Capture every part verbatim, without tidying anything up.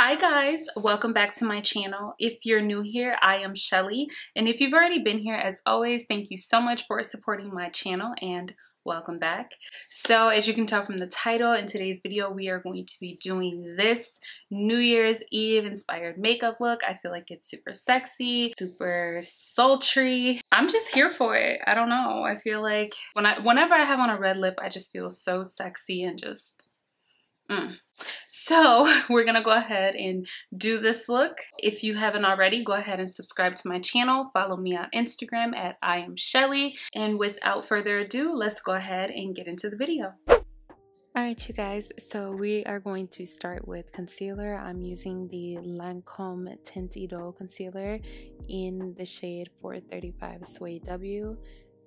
Hi guys, welcome back to my channel. If you're new here, I am Shelly, and if you've already been here, as always, thank you so much for supporting my channel and welcome back. So as you can tell from the title, in today's video we are going to be doing this New Year's Eve inspired makeup look. I feel like it's super sexy, super sultry. I'm just here for it. I don't know. I feel like when I, whenever I have on a red lip, I just feel so sexy and just Mm. So we're gonna go ahead and do this look. If you haven't already, go ahead and subscribe to my channel. Follow me on Instagram at I am Shelly. And without further ado, let's go ahead and get into the video. Alright you guys, so we are going to start with concealer. I'm using the Lancôme Teint Idole concealer in the shade four thirty-five Suede W.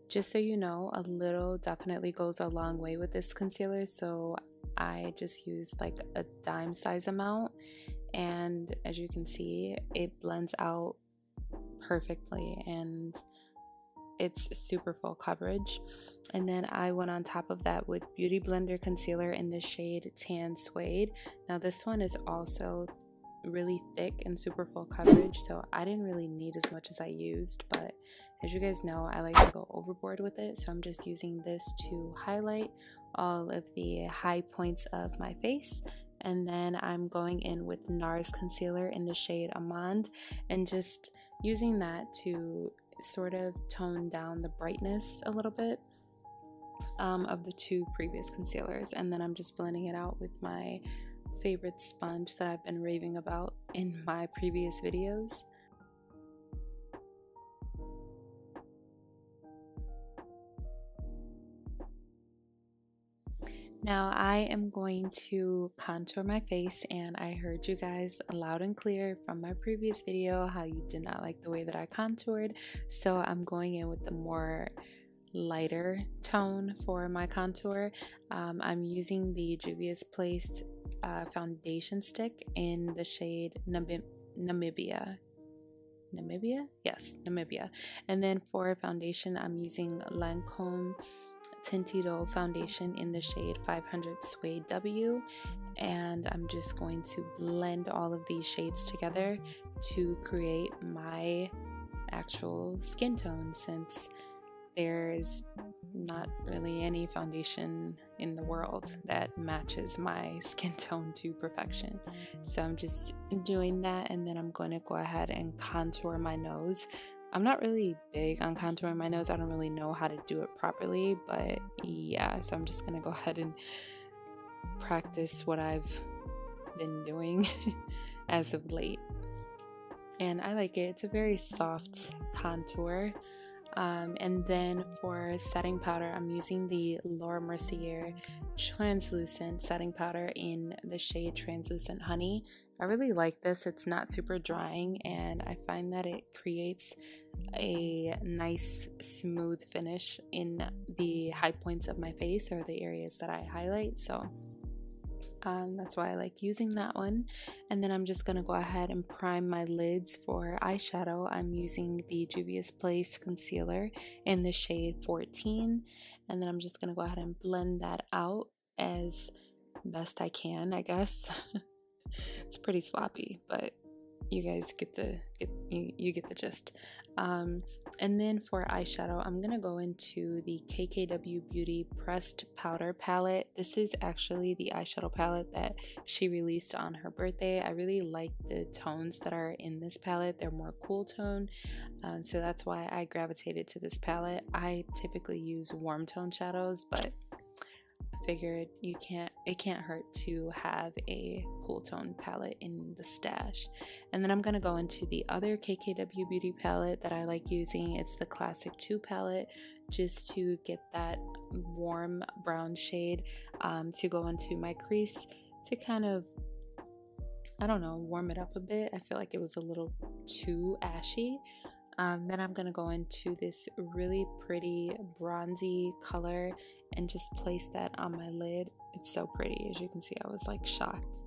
Just so you know, a little definitely goes a long way with this concealer, so I just used like a dime size amount, and as you can see, it blends out perfectly and it's super full coverage. And then I went on top of that with Beauty Blender concealer in the shade Tan Suede. Now this one is also really thick and super full coverage, so I didn't really need as much as I used, but as you guys know, I like to go overboard with it, so I'm just using this to highlight all of the high points of my face. And then I'm going in with NARS concealer in the shade Amande and just using that to sort of tone down the brightness a little bit um, of the two previous concealers. And then I'm just blending it out with my favorite sponge that I've been raving about in my previous videos. Now I am going to contour my face, and I heard you guys loud and clear from my previous video how you did not like the way that I contoured, so I'm going in with the more lighter tone for my contour. Um, I'm using the Juvia's Place uh, foundation stick in the shade Namib Namibia. Namibia? Yes, Namibia. And then for foundation, I'm using Lancôme Teint Idole foundation in the shade five hundred Suede W, and I'm just going to blend all of these shades together to create my actual skin tone, since there's not really any foundation in the world that matches my skin tone to perfection. So I'm just doing that, and then I'm going to go ahead and contour my nose. I'm not really big on contouring my nose. I don't really know how to do it properly, but yeah, so I'm just gonna go ahead and practice what I've been doing as of late. And I like it. It's a very soft contour. Um, and then for setting powder, I'm using the Laura Mercier translucent setting powder in the shade Translucent Honey. I really like this. It's not super drying, and I find that it creates a nice smooth finish in the high points of my face, or the areas that I highlight. So um, that's why I like using that one. And then I'm just going to go ahead and prime my lids for eyeshadow. I'm using the Juvia's Place concealer in the shade fourteen, and then I'm just going to go ahead and blend that out as best I can, I guess. It's pretty sloppy, but you guys get the get, you, you get the gist. Um, and then for eyeshadow, I'm gonna go into the K K W Beauty Pressed Powder palette. This is actually the eyeshadow palette that she released on her birthday. I really like the tones that are in this palette. They're more cool tone, uh, so that's why I gravitated to this palette. I typically use warm tone shadows, but figured you can't it can't hurt to have a cool tone palette in the stash. And then I'm gonna go into the other K K W Beauty palette that I like using. It's the Classic two palette, just to get that warm brown shade um, to go into my crease to kind of, I don't know, warm it up a bit. I feel like it was a little too ashy. Um, then I'm gonna go into this really pretty bronzy color and just place that on my lid. It's so pretty. As you can see, I was like shocked,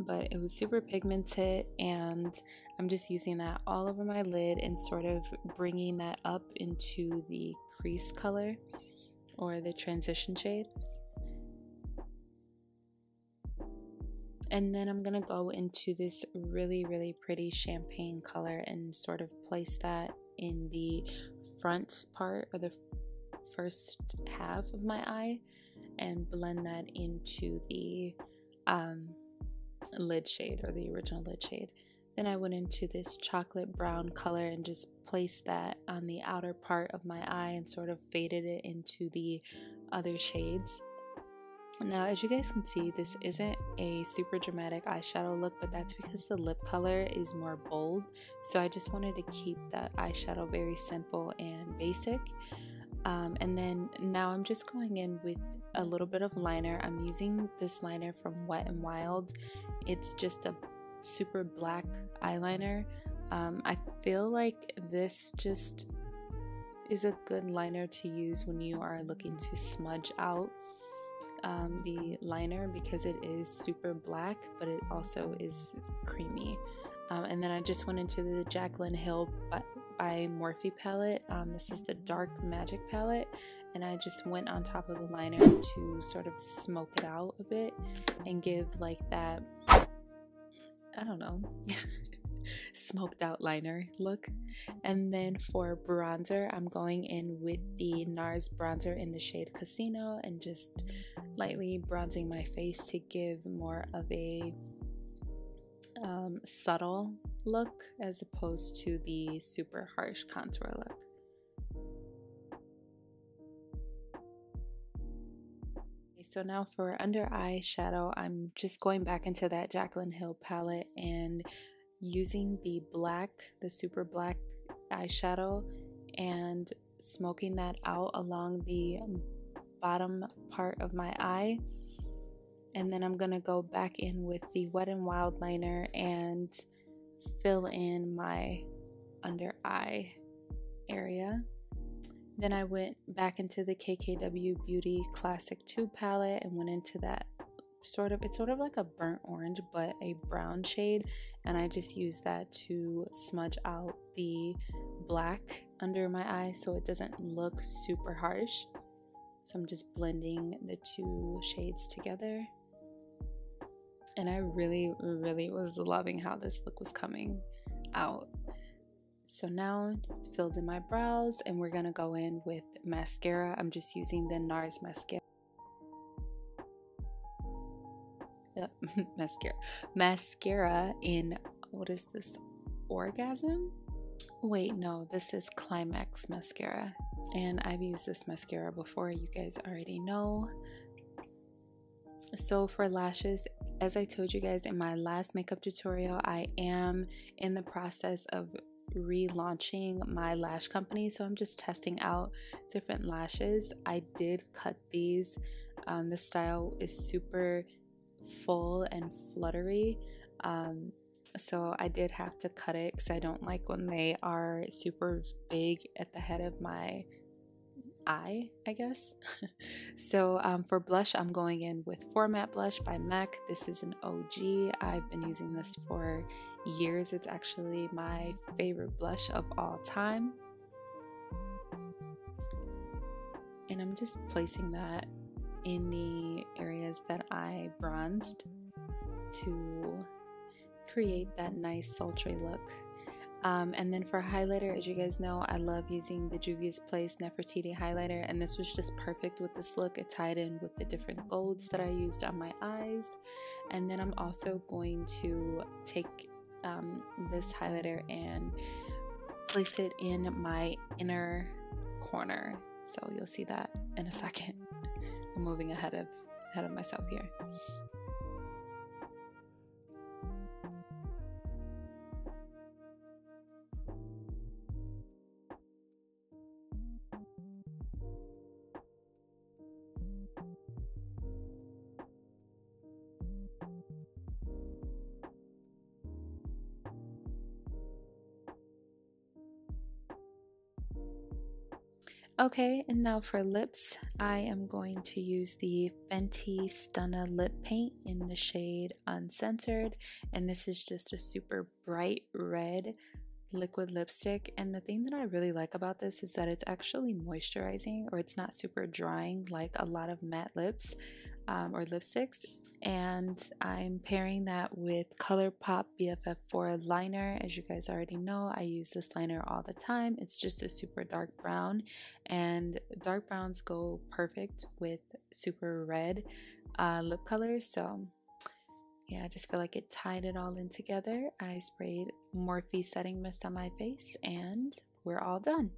but it was super pigmented, and I'm just using that all over my lid and sort of bringing that up into the crease color, or the transition shade. And then I'm going to go into this really, really pretty champagne color and sort of place that in the front part or the first half of my eye and blend that into the um, lid shade or the original lid shade. Then I went into this chocolate brown color and just placed that on the outer part of my eye and sort of faded it into the other shades. Now, as you guys can see, this isn't a super dramatic eyeshadow look, but that's because the lip color is more bold. So I just wanted to keep that eyeshadow very simple and basic. Um, and then now I'm just going in with a little bit of liner. I'm using this liner from Wet n Wild. It's just a super black eyeliner. Um, I feel like this just is a good liner to use when you are looking to smudge out Um, the liner, because it is super black but it also is creamy. Um, and then I just went into the Jaclyn Hill by, by Morphe palette. Um, this is the Dark Magic palette, and I just went on top of the liner to sort of smoke it out a bit and give like that, I don't know, smoked out liner look. And then for bronzer, I'm going in with the NARS bronzer in the shade Casino and just lightly bronzing my face to give more of a um, subtle look as opposed to the super harsh contour look. So now for under eye shadow, I'm just going back into that Jaclyn Hill palette and using the black, the super black eyeshadow, and smoking that out along the bottom part of my eye. And then I'm gonna go back in with the Wet n Wild liner and fill in my under eye area. Then I went back into the K K W Beauty Classic two palette and went into that sort of, it's sort of like a burnt orange but a brown shade, and I just use that to smudge out the black under my eye so it doesn't look super harsh. So I'm just blending the two shades together, and I really really was loving how this look was coming out. So now filled in my brows and we're gonna go in with mascara. I'm just using the NARS mascara Yep, mascara. Mascara in, what is this? Orgasm? Wait, no, this is Climax mascara. And I've used this mascara before, you guys already know. So for lashes, as I told you guys in my last makeup tutorial, I am in the process of relaunching my lash company. So I'm just testing out different lashes. I did cut these. Um, the style is super full and fluttery, um, so I did have to cut it because I don't like when they are super big at the head of my eye, I guess. So um, for blush, I'm going in with Format Blush by MAC. This is an O G. I've been using this for years. It's actually my favorite blush of all time, and I'm just placing that in the areas that I bronzed to create that nice sultry look. Um, and then for highlighter, as you guys know, I love using the Juvia's Place Nefertiti highlighter, and this was just perfect with this look. It tied in with the different golds that I used on my eyes. And then I'm also going to take um, this highlighter and place it in my inner corner. So you'll see that in a second. I'm moving ahead of ahead of myself here. Okay, and now for lips, I am going to use the Fenty Stunna Lip Paint in the shade Uncensored, and this is just a super bright red liquid lipstick, and the thing that I really like about this is that it's actually moisturizing, or it's not super drying like a lot of matte lips um, or lipsticks. And I'm pairing that with Colourpop B F F four liner. As you guys already know, I use this liner all the time. It's just a super dark brown, and dark browns go perfect with super red uh, lip colors. So yeah, I just feel like it tied it all in together. I sprayed Morphe setting mist on my face, and we're all done.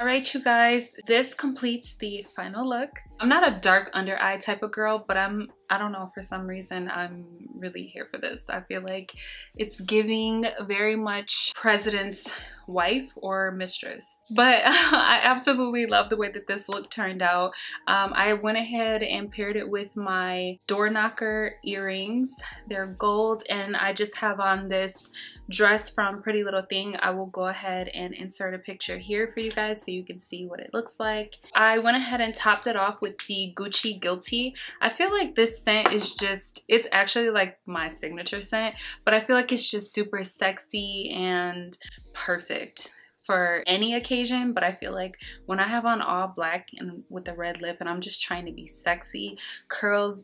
Alright, you guys, this completes the final look. I'm not a dark under eye type of girl, but I'm, I don't know, for some reason I'm really here for this. I feel like it's giving very much president's wife or mistress. But I absolutely love the way that this look turned out. Um, I went ahead and paired it with my door knocker earrings. They're gold, and I just have on this dress from Pretty Little Thing. I will go ahead and insert a picture here for you guys so you can see what it looks like. I went ahead and topped it off with the Gucci Guilty. I feel like this scent is just, it's actually like my signature scent, but I feel like it's just super sexy and perfect for any occasion. But I feel like when I have on all black and with a red lip, and I'm just trying to be sexy, curls,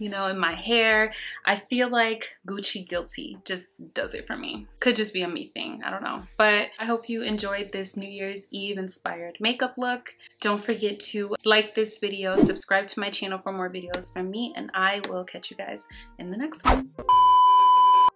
you know, in my hair, I feel like Gucci Guilty just does it for me. Could just be a me thing, I don't know. But I hope you enjoyed this New Year's Eve inspired makeup look. Don't forget to like this video, subscribe to my channel for more videos from me, and I will catch you guys in the next one.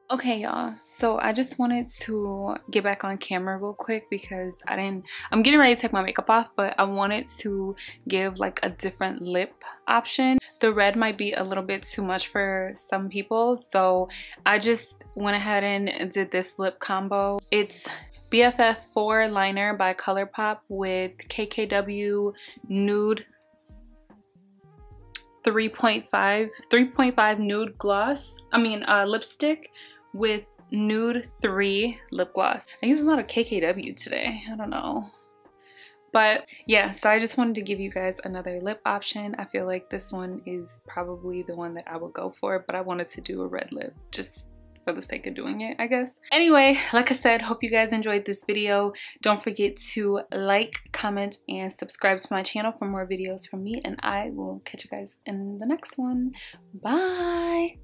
Okay, y'all, so I just wanted to get back on camera real quick because I didn't, I'm getting ready to take my makeup off, but I wanted to give like a different lip option. The red might be a little bit too much for some people, so I just went ahead and did this lip combo. It's B F F four liner by Colourpop with K K W Nude three point five nude gloss, I mean uh, lipstick, with Nude three lip gloss. I use a lot of K K W today, I don't know. But yeah, so I just wanted to give you guys another lip option. I feel like this one is probably the one that I would go for, but I wanted to do a red lip just for the sake of doing it, I guess. Anyway, like I said, hope you guys enjoyed this video. Don't forget to like, comment, and subscribe to my channel for more videos from me, and I will catch you guys in the next one. Bye!